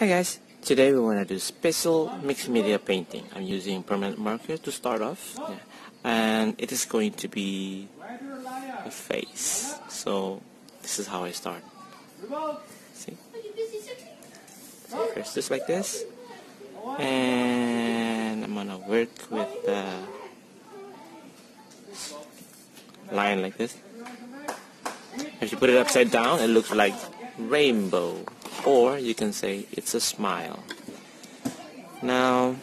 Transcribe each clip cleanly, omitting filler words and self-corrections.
Hi guys, today we want to do special mixed media painting. I'm using permanent marker to start off, and it is going to be a face. So this is how I start. See? So first just like this, and I'm gonna work with the line like this. If you put it upside down, it looks like rainbow. Or you can say it's a smile. Now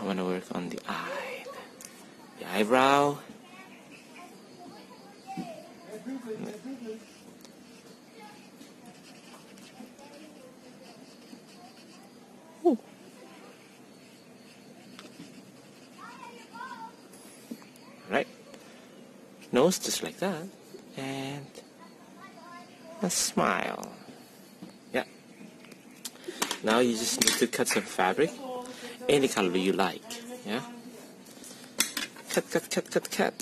I'm gonna work on the eye, the eyebrow, ooh. Right, nose just like that, and a smile. Yeah. Now you just need to cut some fabric, any color you like. Yeah. Cut, cut, cut, cut, cut.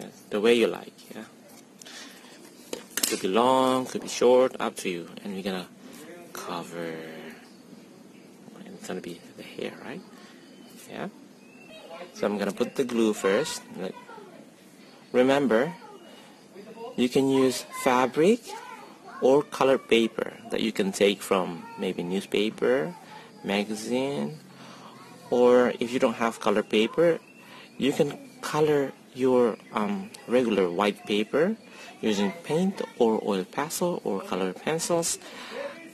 Yeah, the way you like. Yeah. Could be long, could be short, up to you. And we're gonna cover. And it's gonna be the hair, right? Yeah. So I'm gonna put the glue first. Remember, you can use fabric or colored paper that you can take from maybe newspaper, magazine, or if you don't have colored paper, you can color your regular white paper using paint or oil pastel or colored pencils.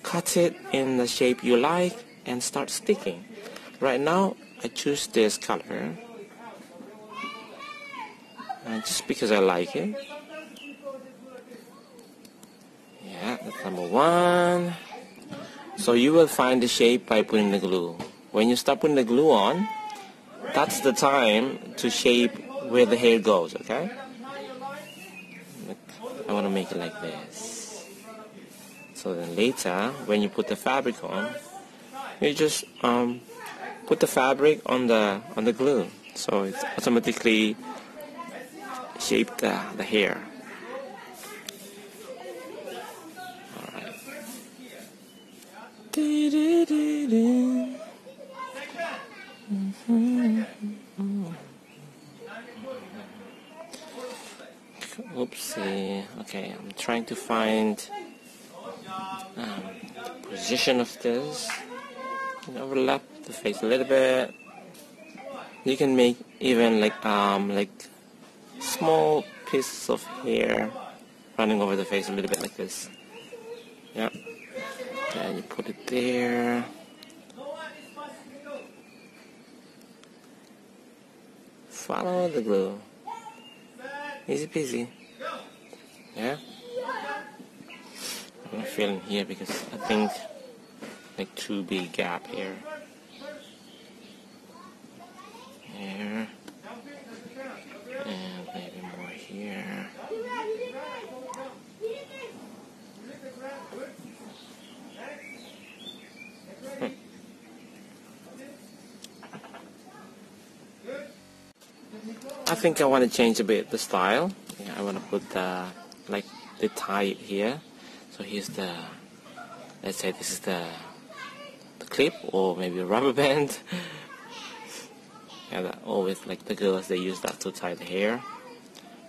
Cut it in the shape you like and start sticking. Right now, I choose this color just because I like it. Yeah, that's number one. So you will find the shape by putting the glue. When you start putting the glue on, that's the time to shape where the hair goes, okay? Look, I want to make it like this. So then later, when you put the fabric on, you just put the fabric on the glue, so it's automatically shaped the hair. All right. Oopsie. Okay, I'm trying to find the position of this. Overlap the face a little bit. You can make even like small pieces of hair running over the face a little bit like this. Yeah. And you put it there. Follow the glue. Easy peasy. Yeah. I'm not feeling here because I think like too big gap here. There. And maybe more here. I think I want to change a bit the style. Yeah, I want to put the tie here. So here's the, let's say this is the clip or maybe a rubber band. Yeah, that always like the girls, they use that to tie the hair.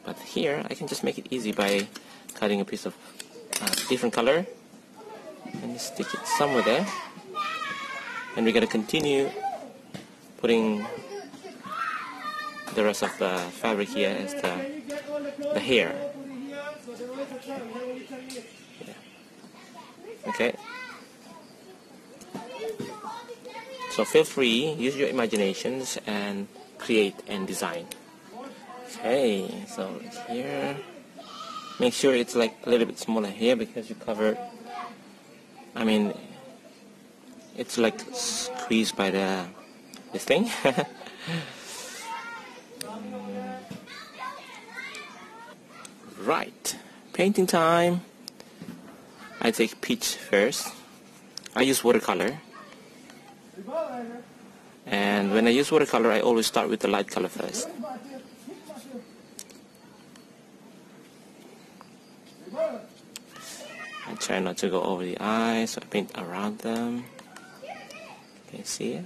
But here I can just make it easy by cutting a piece of different color and stick it somewhere there. And we're gonna continue putting the rest of the fabric here as the hair. Yeah. Okay. So feel free, use your imaginations and create and design. Okay, so here, make sure it's like a little bit smaller here because you covered, I mean, it's like squeezed by this thing. Right, painting time. I take peach first. I use watercolor. And when I use watercolor, I always start with the light color first. try not to go over the eyes, so I paint around them. Can you see it?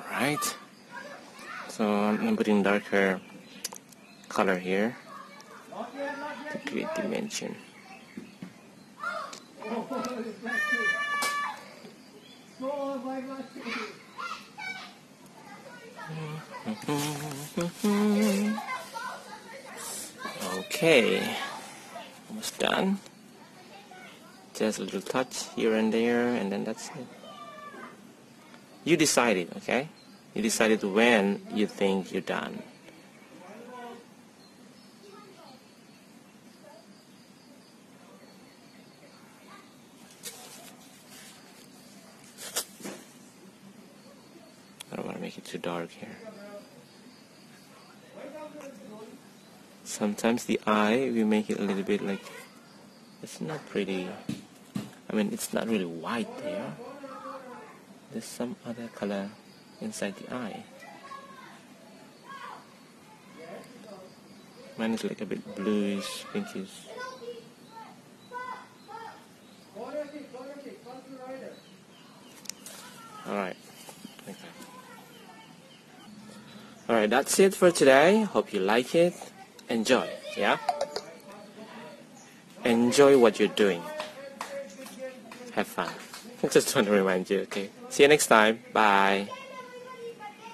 Alright, so I'm going to put in darker color here to create dimension. Okay, almost done. Just a little touch here and there, and then that's it. You decide it, okay? You decide it when you think you're done. I don't want to make it too dark here. Sometimes the eye, we make it a little bit like, it's not pretty, I mean it's not really white there. There's some other color inside the eye. Mine is like a bit bluish, pinkish. Alright, like that. Alright, that's it for today. Hope you like it. Enjoy, yeah? Enjoy what you're doing. Have fun. I just want to remind you, okay? See you next time. Bye.